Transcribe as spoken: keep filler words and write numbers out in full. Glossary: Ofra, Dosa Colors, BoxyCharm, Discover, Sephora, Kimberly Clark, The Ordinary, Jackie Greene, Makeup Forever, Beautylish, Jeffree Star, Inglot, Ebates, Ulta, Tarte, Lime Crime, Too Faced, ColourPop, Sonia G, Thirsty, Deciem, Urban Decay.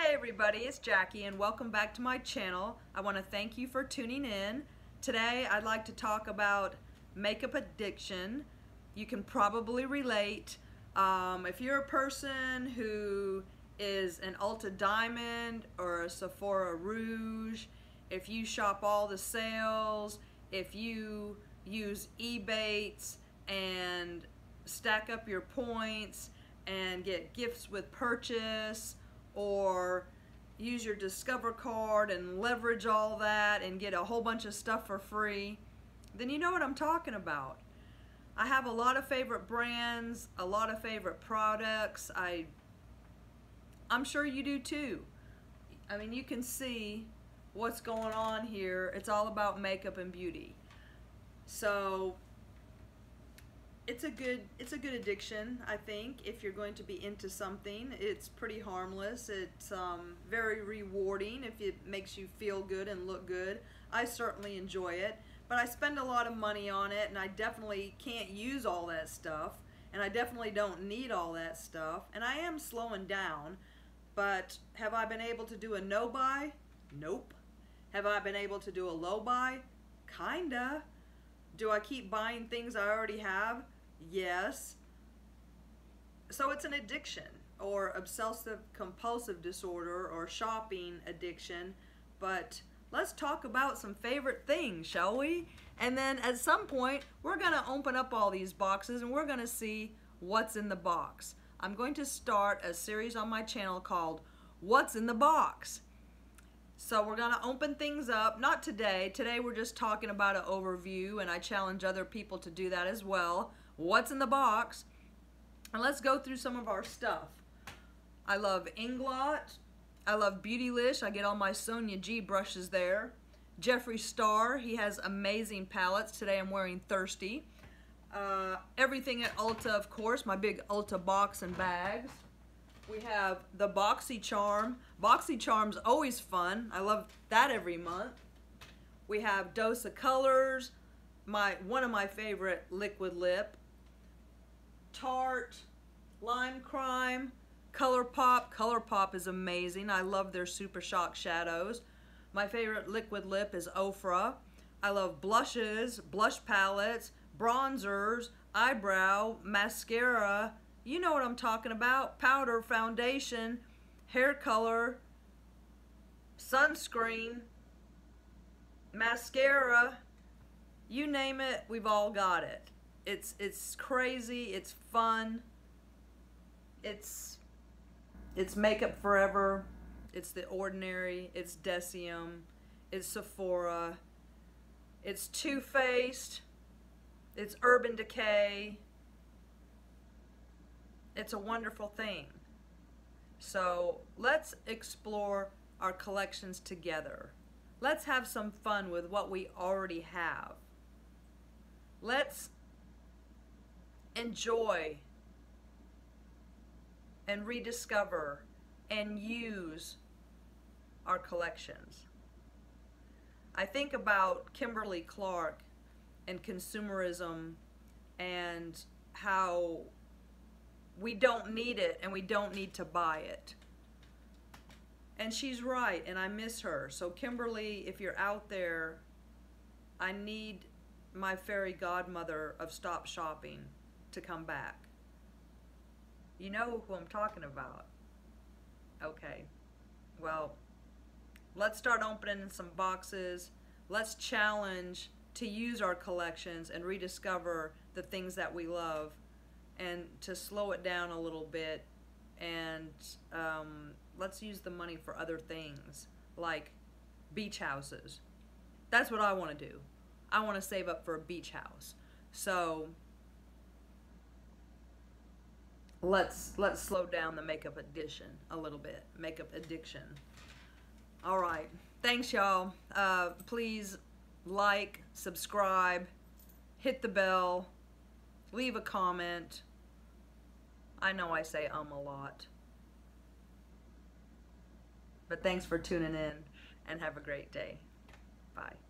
Hey everybody, it's Jackie and welcome back to my channel. I want to thank you for tuning in. Today I'd like to talk about makeup addiction. You can probably relate. Um, if you're a person who is an Ulta Diamond or a Sephora Rouge, if you shop all the sales, if you use Ebates and stack up your points and get gifts with purchase, or use your Discover card and leverage all that and get a whole bunch of stuff for free, then you know what I'm talking about. I have a lot of favorite brands, a lot of favorite products. I, I'm sure you do too. I mean, you can see what's going on here. It's all about makeup and beauty. So It's a good it's a good addiction, I think, if you're going to be into something. It's pretty harmless. It's um, very rewarding if it makes you feel good and look good. I certainly enjoy it, but I spend a lot of money on it, and I definitely can't use all that stuff, and I definitely don't need all that stuff, and I am slowing down. But have I been able to do a no buy? Nope. Have I been able to do a low buy? Kinda. Do I keep buying things I already have? Yes. So it's an addiction, or obsessive compulsive disorder, or shopping addiction. But let's talk about some favorite things, shall we? And then at some point we're gonna open up all these boxes and we're gonna see what's in the box. I'm going to start a series on my channel called What's in the Box. So we're gonna open things up, not today. Today we're just talking about an overview, and I challenge other people to do that as well. What's in the box? And let's go through some of our stuff. I love Inglot. I love Beautylish. I get all my Sonia G brushes there. Jeffree Star, he has amazing palettes. Today I'm wearing Thirsty. Uh, everything at Ulta, of course, my big Ulta box and bags. We have the BoxyCharm. BoxyCharm's always fun. I love that every month. We have Dosa Colors, my one of my favorite liquid lip. Tarte, Lime Crime, ColourPop. ColourPop is amazing. I love their Super Shock shadows. My favorite liquid lip is Ofra. I love blushes, blush palettes, bronzers, eyebrow, mascara. You know what I'm talking about. Powder, foundation, hair color, sunscreen, mascara, you name it, we've all got it. It's, it's crazy, it's fun, it's, it's Makeup Forever, it's The Ordinary, it's Deciem, it's Sephora, it's Too Faced, it's Urban Decay. It's a wonderful thing. So let's explore our collections together. Let's have some fun with what we already have. Let's enjoy and rediscover and use our collections. I think about Kimberly Clark and consumerism and how we don't need it and we don't need to buy it. And she's right, and I miss her. So Kimberly, if you're out there, I need my fairy godmother of stop shopping to come back. You know who I'm talking about. Okay, well, let's start opening some boxes. Let's challenge to use our collections and rediscover the things that we love, and to slow it down a little bit, and um, let's use the money for other things, like beach houses. That's what I want to do. I want to save up for a beach house. So let's let's slow down the makeup addiction a little bit. Makeup addiction. All right. Thanks, y'all. Uh, please like, subscribe, hit the bell, leave a comment. I know I say um a lot, but thanks for tuning in and have a great day. Bye.